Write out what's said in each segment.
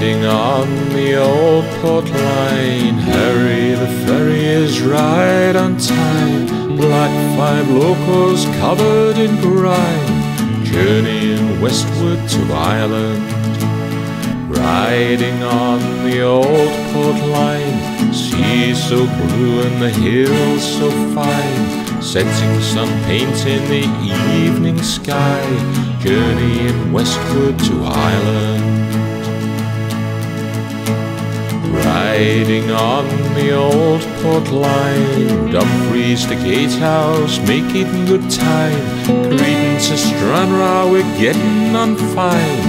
riding on the Old Port Line. Harry the ferry is right on time. Black Five locals covered in grime, journeying westward to Ireland. Riding on the Old Port Line, sea so blue and the hills so fine. Setting sun paints in the evening sky, journeying westward to Ireland. Riding on the Old Port Line, Dumfries to Gatehouse, making good time. Creighton to Stranraer, we're getting on fine,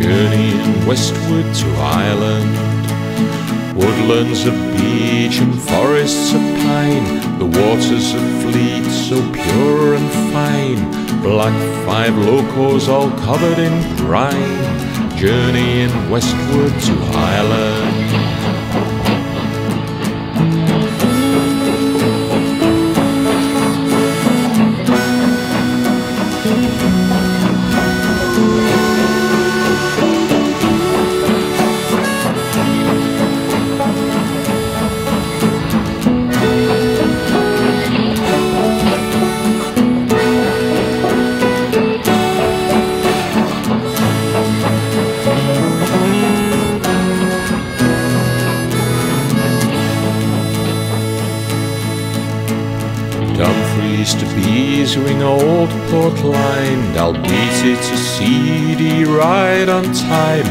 journeying westward to Ireland. Woodlands of beech and forests of pine, the waters of Fleet so pure and fine. Black Five locos all covered in brine, journeying westward to Ireland. Dumfries to Beeswing, Old Port Line, Dalbeattie to Seedy, right on time.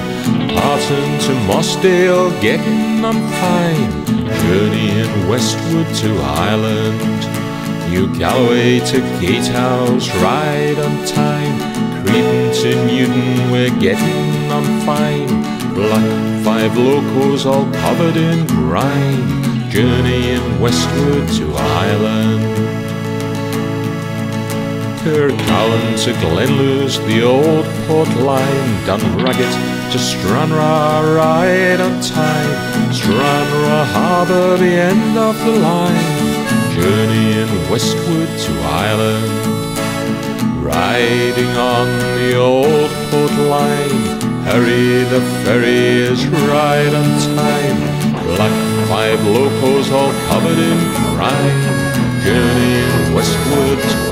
Parton to Mossdale, getting on fine, journeying westward to Ireland. New Galloway to Gatehouse, right on time. Creighton to Newton, we're getting on fine. Black Five locals all covered in grime, journeying westward to Ireland. Cowan to Glenluce, the Old Port Line, Dunragit to Stranraer, right on time. Stranraer harbour, the end of the line, journeying westward to Ireland. Riding on the Old Port Line, Harry the ferry is right on time. Black Five locos all covered in grime, journeying westward to